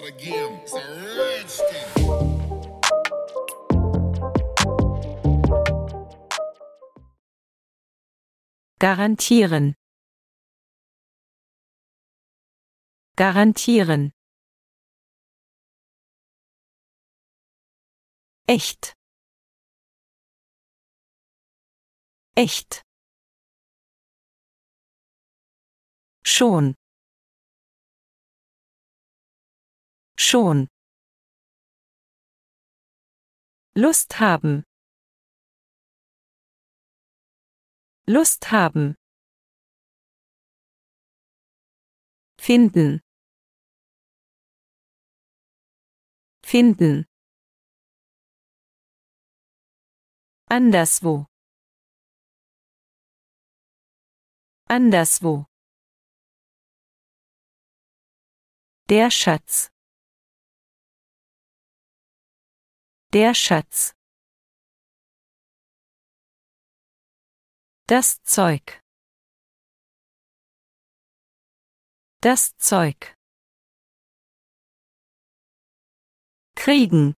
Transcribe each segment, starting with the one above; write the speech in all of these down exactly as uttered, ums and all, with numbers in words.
that again. It's a Redskin. Garantieren. Garantieren. Echt. Echt. Schon. Schon. Lust haben. Lust haben. Finden. Finden. Anderswo. Anderswo. Der Schatz. Der Schatz. Das Zeug. Das Zeug. Kriegen.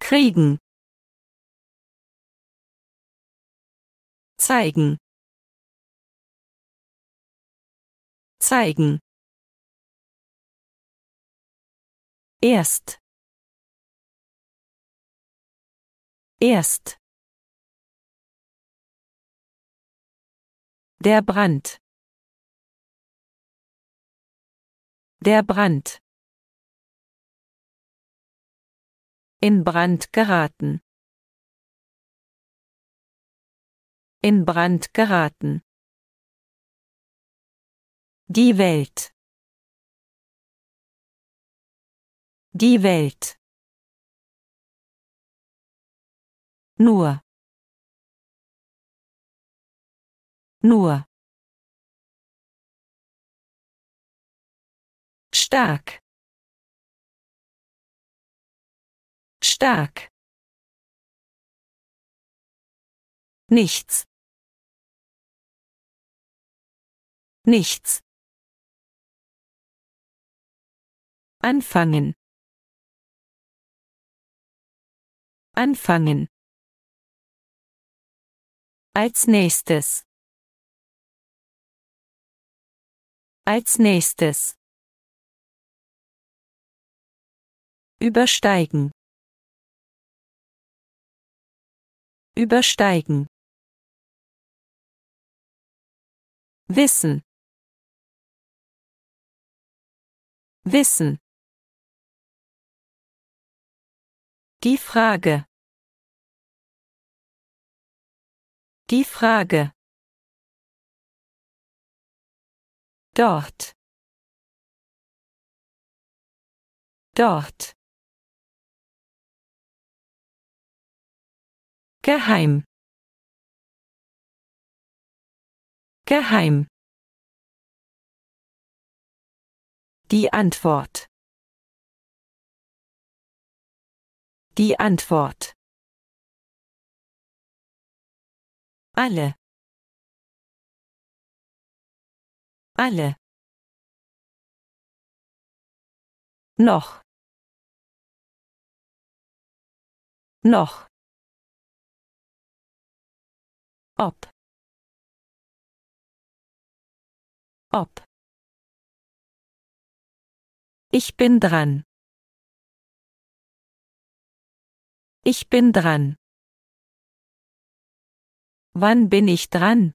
Kriegen. Zeigen. Zeigen. Erst. Erst. Der Brand. Der Brand. In Brand geraten. In Brand geraten. Die Welt. Die Welt. Nur. Nur. Stark. Stark. Nichts. Nichts. Anfangen. Anfangen. Als nächstes. Als nächstes. Übersteigen. Übersteigen. Wissen. Wissen. Die Frage. Die Frage. Dort. Dort. Geheim. Geheim. Die Antwort. Die Antwort. Alle. Alle. Noch. Noch. Ob. Ob. Ich bin dran. Ich bin dran. Wann bin ich dran?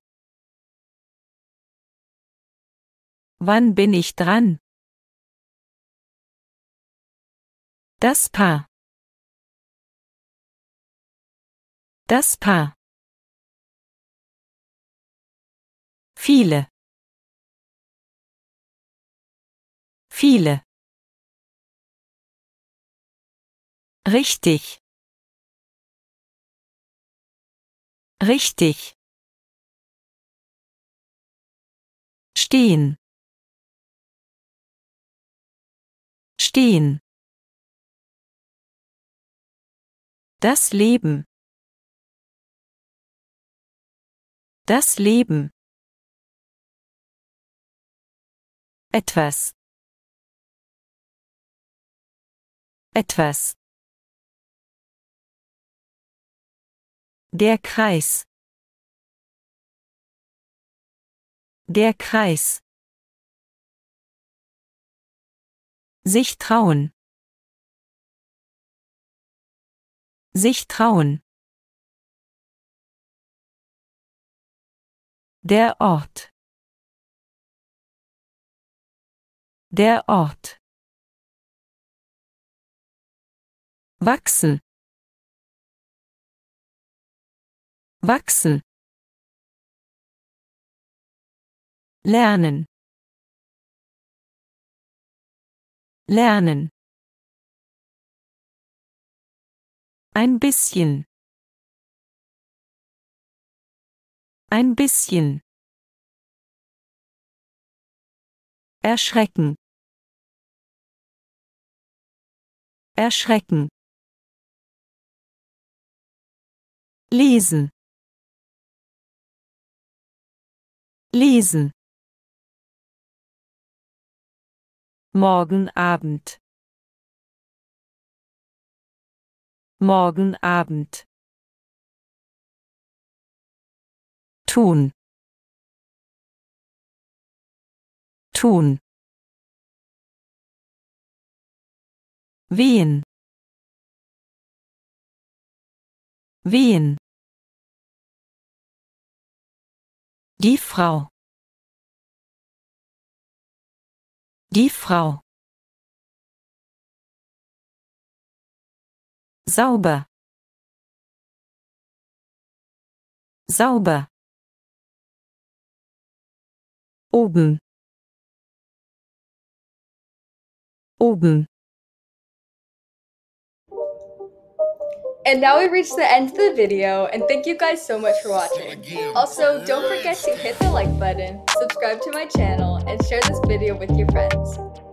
Wann bin ich dran? Das Paar. Das Paar. Viele. Viele. Richtig. Richtig. Stehen. Stehen. Das Leben. Das Leben. Etwas. Etwas. Der Kreis. Der Kreis. Sich trauen. Sich trauen. Der Ort. Der Ort. Wachsen. Wachsen. Lernen. Lernen. Ein bisschen. Ein bisschen. Erschrecken. Erschrecken. Lesen. Lesen. Morgen Abend. Morgen Abend. Tun. Tun. Wehen. Wehen. Die Frau. Die Frau. Sauber. Sauber. Oben. Oben. And now we reach the end of the video, and thank you guys so much for watching. Also, don't forget to hit the like button, subscribe to my channel, and share this video with your friends.